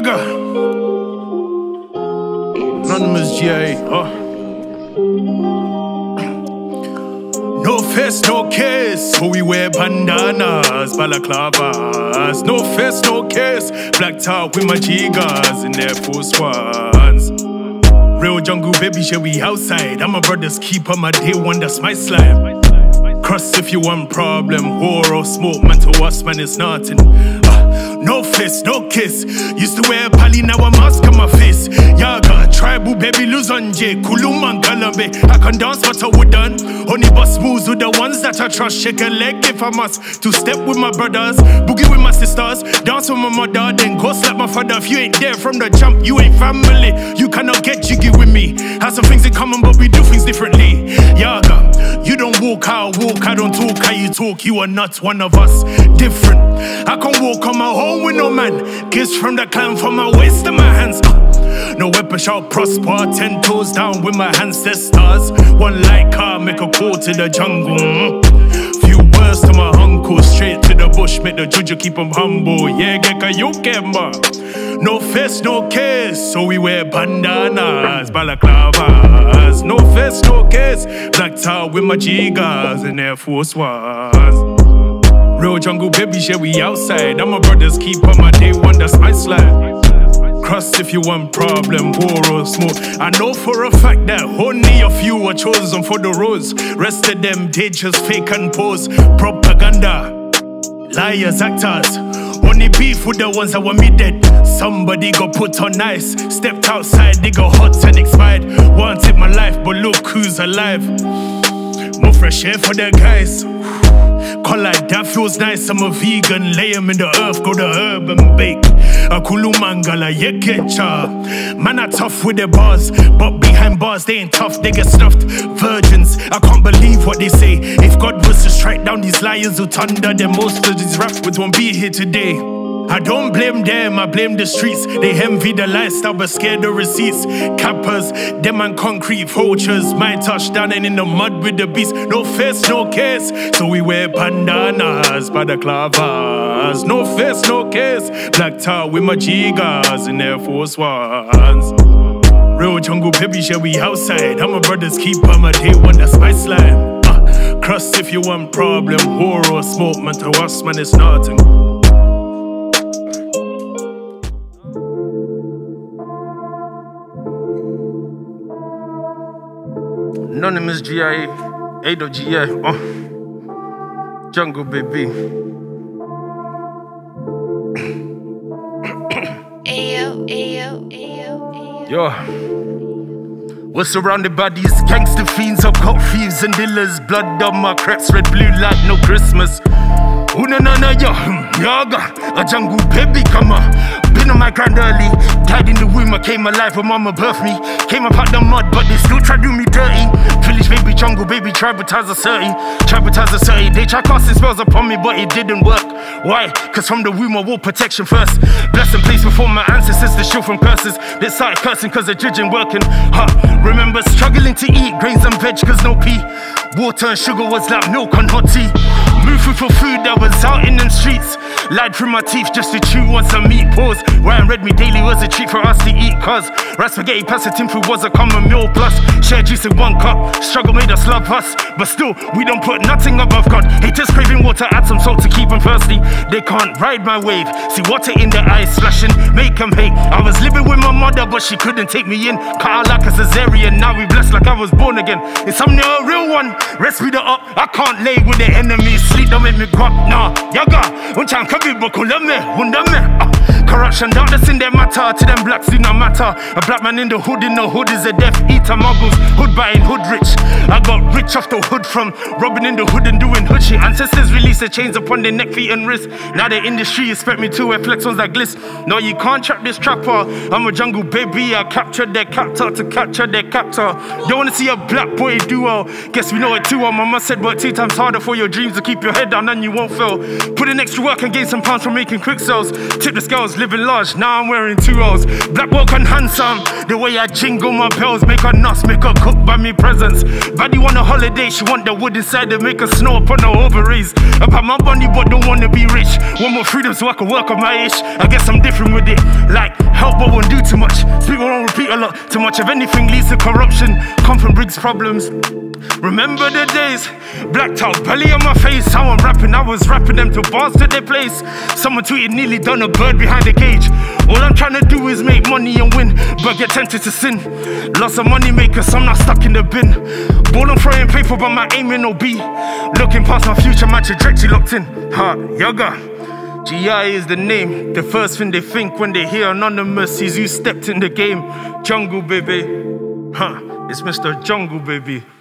Gaga. Anonymous GIA, No face, no case, so we wear bandanas, balaclavas. No face, no case, black top with my jigas in their Force Ones. Real jungle, baby, shall we outside? I'm a brother's keeper, my day one, that's my slime. Cross if you want problem, whore or smoke, man to us, man, it's nothing. No face, no kiss. Used to wear pali, now a mask on my face. Yaga, tribal, baby, Luzonje, Kuluman, Galambe. I can dance, but I wouldn't. Only boss moves with the ones that I trust. Shake a leg if I must. Two step with my brothers, boogie with my sisters, dance with my mother, then go slap my father. If you ain't there from the jump, you ain't family. You cannot get jiggy with me. Have some things in common, but we do things differently. Yaga, you don't walk, I walk. I don't talk, how you talk. You are not one of us. Different. I can walk on my own with no man, kiss from the clan from my waist to my hands. No weapon shall prosper, 10 toes down with my ancestors. One like car, make a call to the jungle. Few words to my uncle, straight to the bush, make the juju keep him humble. Yeah, Geka, you can, man. No face, no case, so we wear bandanas, balaclavas. No face, no case, black tie with my jigas and Air Force Ones. Real jungle, baby, shall we outside? I'm a brother's keeper, my day one, that's my slide. Cross if you want problem, war or smoke. I know for a fact that only a few are chosen for the roads. Rest of them, they just fake and pose. Propaganda, liars, actors. Only beef with the ones that were me dead. Somebody got put on ice, stepped outside, they got hot and expired. Wanted my life, but look who's alive. More fresh air for the guys. Call like that feels nice, I'm a vegan. Lay him in the earth, go the herb and bake. Akulu mangala, yekecha. Man are tough with their bars, but behind bars they ain't tough, they get snuffed. Virgins, I can't believe what they say. If God was to strike down these liars who thunder, then most of these rappers won't be here today. I don't blame them, I blame the streets. They envy the lifestyle but scared the receipts. Cappers, them and concrete vultures. My touchdown and in the mud with the beast. No face, no case, so we wear bandanas, balaclavas. No face, no case, black tie with my jigas in Air Force Ones. Real jungle, baby, shall we outside? I'm a brother's keeper, my day one, that's my slime. Cross if you want problem, war or smoke, man to us, man, it's nothing. Anonymous GIA, Ado GIA, Jungle Baby. We're surrounded by these gangster fiends, or cop thieves and dealers. Blood on my cracks, red, blue, like no Christmas. Unanana yaga, a jungle baby, come on. Been on my grind early, died in the womb, I came alive when mama birthed me. Came up out the mud, but they still try to do me dirty. Village baby, jungle baby, tribatize a 30. They try casting spells upon me, but it didn't work. Why? Cause from the womb I wore protection first. Blessed and placed before my ancestors, the shield from curses. They started cursing cause the judging working. Remember struggling to eat grains and veg cause no pee. Water and sugar was like milk on hot tea. Moving for food, I was out in them streets. Lied through my teeth just to chew on some meat. Pause. Ryan read me daily was a treat for us to eat. Cause rice, spaghetti, pasta, tin food was a common meal. Plus, share juice in one cup. Struggle made us love us, but still we don't put nothing above God. Haters craving water, add some salt to keep them thirsty. They can't ride my wave. See water in the eyes splashing, make them hate. I was living with my mother, but she couldn't take me in. Cut out like a cesarean. Now we blessed like I was born again. Insomnia, a real one. Rest me the up. I can't lay with the enemy. Sleep don't make me grow up, nah. Yaga, unchan kabi bokulame, hundame. Corruption, darkness in their matter. To them blacks do not matter. A black man in the hood is a death eater. Muggles, hood buying, hood rich. I got rich off the hood from robbing in the hood and doing hood shit. Ancestors release the chains upon their neck, feet and wrists. Now the industry expect me to wear flex ones that glitz. No, you can't trap this trapper. I'm a jungle baby. I captured their captor to capture their captor. Don't wanna see a black boy duo. Guess we know it too well. Mama said work 2 times harder for your dreams to keep your head down and you won't fail. Put in extra work and gain some pounds from making quick sales. Tip the scales. living large, now I'm wearing 2 O's. Black walk and handsome, the way I jingle my bells. Make her nuts, make her cook by me presents. Baddie want a holiday, she want the wood inside to make her snow upon her ovaries. About my money but don't wanna be rich. Want more freedom so I can work on my ish. I guess I'm different with it, like help but won't do too much. People don't repeat a lot, too much of anything leads to corruption. Comfort brings problems. Remember the days, blacked out, belly on my face. How I'm rapping, I was rapping them to bars to their place. Someone tweeted nearly done a bird behind the cage. All I'm trying to do is make money and win, but get tempted to sin. Lots of money makers, I'm not stuck in the bin. Ball and throwing paper, but my aim ain't no B. Looking past my future, my trajectory locked in. Ha, yoga. GIA is the name. The first thing they think when they hear Anonymous is who stepped in the game. Jungle baby, huh? It's Mr. Jungle baby.